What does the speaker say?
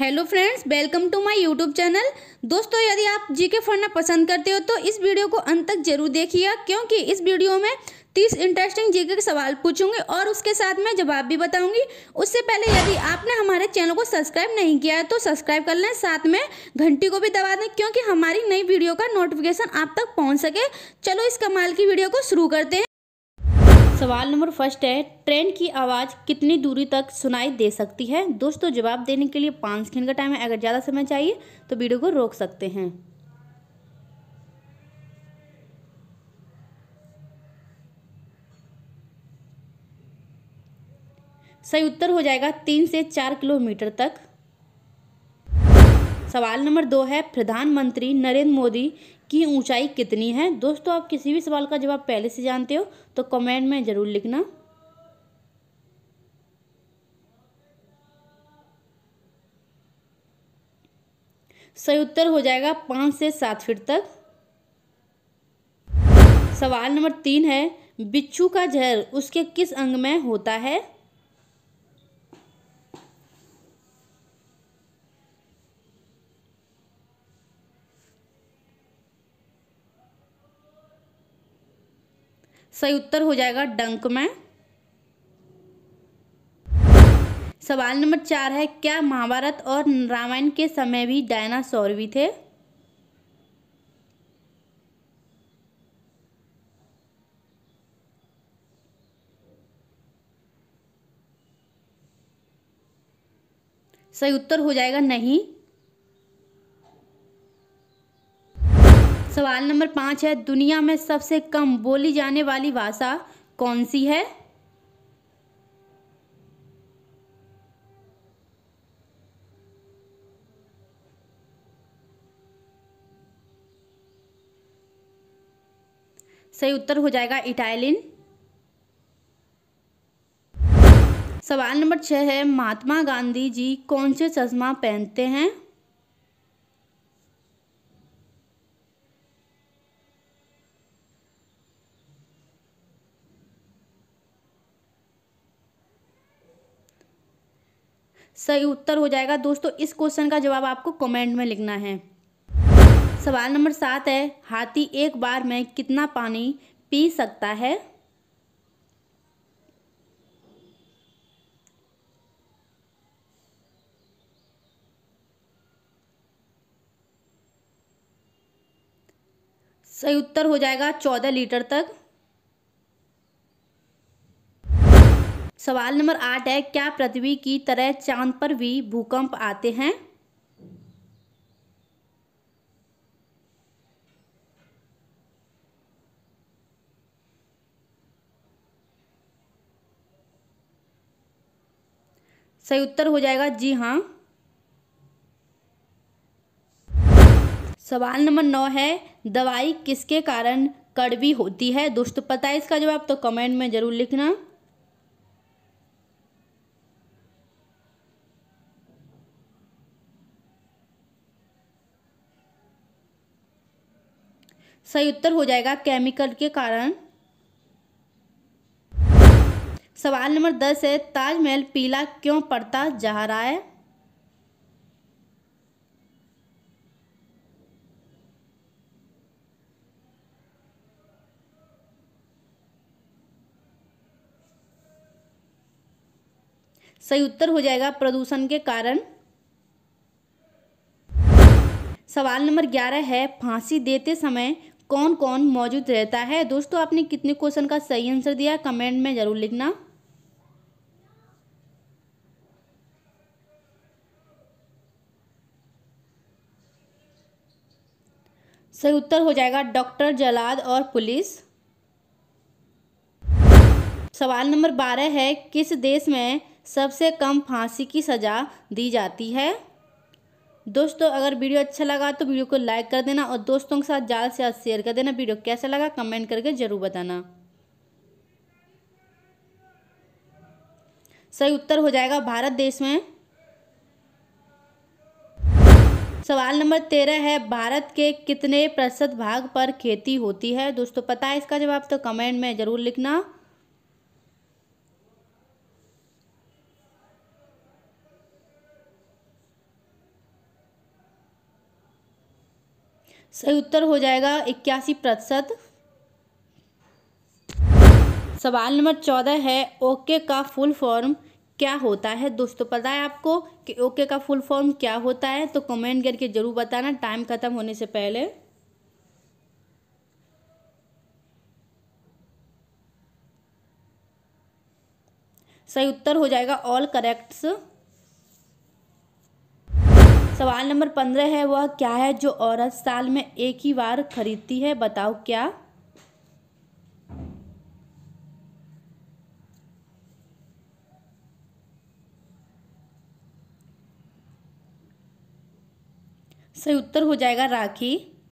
Hello friends, welcome to my YouTube channel. दोस्तों, यदि आप जीके पढ़ना पसंद करते हो तो इस वीडियो को अंत तक जरूर देखिएगा, क्योंकि इस वीडियो में 30 इंटरेस्टिंग जीके के सवाल पूछूंगी और उसके साथ मैं जवाब भी बताऊंगी। उससे पहले यदि आपने हमारे चैनल को सब्सक्राइब नहीं किया है तो सब्सक्राइब कर लें, साथ में घंटी को भी दबा दें क्योंकि हमारी नई वीडियो का नोटिफिकेशन आप तक पहुँच सके। चलो इस कमाल की वीडियो को शुरू करते हैं। सवाल नंबर फर्स्ट है, ट्रेन की आवाज़ कितनी दूरी तक सुनाई दे सकती है? दोस्तों, जवाब देने के लिए 5 सेकंड का टाइम है। अगर ज़्यादा समय चाहिए तो वीडियो को रोक सकते हैं। सही उत्तर हो जाएगा 3 से 4 किलोमीटर तक। सवाल नंबर 2 है, प्रधानमंत्री नरेंद्र मोदी की ऊंचाई कितनी है? दोस्तों, आप किसी भी सवाल का जवाब पहले से जानते हो तो कमेंट में ज़रूर लिखना। सही उत्तर हो जाएगा 5 से 7 फीट तक। सवाल नंबर 3 है, बिच्छू का जहर उसके किस अंग में होता है? सही उत्तर हो जाएगा डंक में। सवाल नंबर 4 है, क्या महाभारत और रामायण के समय भी डायनासोर भी थे? सही उत्तर हो जाएगा नहीं। सवाल नंबर 5 है, दुनिया में सबसे कम बोली जाने वाली भाषा कौन सी है? सही उत्तर हो जाएगा इटालियन। सवाल नंबर 6 है, महात्मा गांधी जी कौन से चश्मा पहनते हैं? सही उत्तर हो जाएगा। दोस्तों, इस क्वेश्चन का जवाब आपको कमेंट में लिखना है। सवाल नंबर 7 है, हाथी एक बार में कितना पानी पी सकता है? सही उत्तर हो जाएगा 14 लीटर तक। सवाल नंबर 8 है, क्या पृथ्वी की तरह चांद पर भी भूकंप आते हैं? सही उत्तर हो जाएगा जी हाँ। सवाल नंबर 9 है, दवाई किसके कारण कड़वी होती है? दोस्तों, पता है इसका जवाब तो कमेंट में जरूर लिखना। सही उत्तर हो जाएगा केमिकल के कारण। सवाल नंबर 10 है, ताजमहल पीला क्यों पड़ता जा रहा है? सही उत्तर हो जाएगा प्रदूषण के कारण। सवाल नंबर 11 है, फांसी देते समय कौन कौन मौजूद रहता है? दोस्तों, आपने कितने क्वेश्चन का सही आंसर दिया कमेंट में ज़रूर लिखना। सही उत्तर हो जाएगा डॉक्टर, जलाद और पुलिस। सवाल नंबर 12 है, किस देश में सबसे कम फांसी की सज़ा दी जाती है? दोस्तों, अगर वीडियो अच्छा लगा तो वीडियो को लाइक कर देना और दोस्तों के साथ ज़्यादा से ज़्यादा शेयर कर देना। वीडियो कैसा लगा कमेंट करके ज़रूर बताना। सही उत्तर हो जाएगा भारत देश में। सवाल नंबर 13 है, भारत के कितने प्रतिशत भाग पर खेती होती है? दोस्तों, पता है इसका जवाब तो कमेंट में ज़रूर लिखना। सही उत्तर हो जाएगा 81%। सवाल नंबर 14 है ओके का फुल फॉर्म क्या होता है। दोस्तों पता है आपको कि ओके का फुल फॉर्म क्या होता है, तो कमेंट करके जरूर बताना टाइम खत्म होने से पहले। सही उत्तर हो जाएगा ऑल करेक्ट्स। सवाल नंबर 15 है वह क्या है जो औरत साल में एक ही बार खरीदती है, बताओ क्या। सही उत्तर हो जाएगा राखी।